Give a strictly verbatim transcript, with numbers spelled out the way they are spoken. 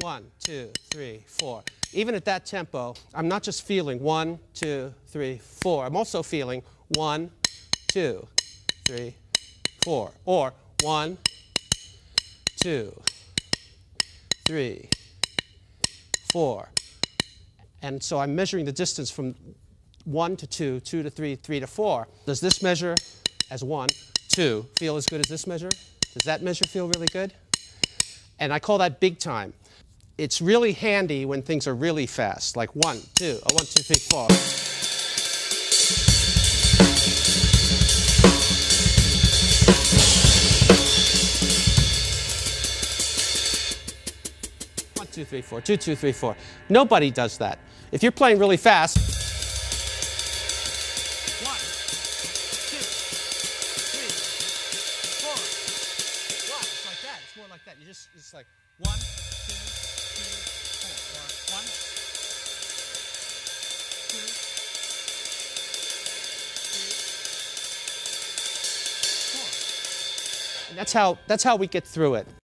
One, two, three, four. Even at that tempo, I'm not just feeling one, two, three, four. I'm also feeling one, two, three, four. Or one, two, three, four. And so I'm measuring the distance from one to two, two to three, three to four. Does this measure as one, two feel as good as this measure? Does that measure feel really good? And I call that big time. It's really handy when things are really fast, like one, two, oh, one, two, three, four. One, two, three, four, two, two, three, four. Nobody does that. If you're playing really fast, one, two, three, four, one, it's like that, it's more like that. You just, it's like one, two, one, two, three, four. And that's how, that's how we get through it.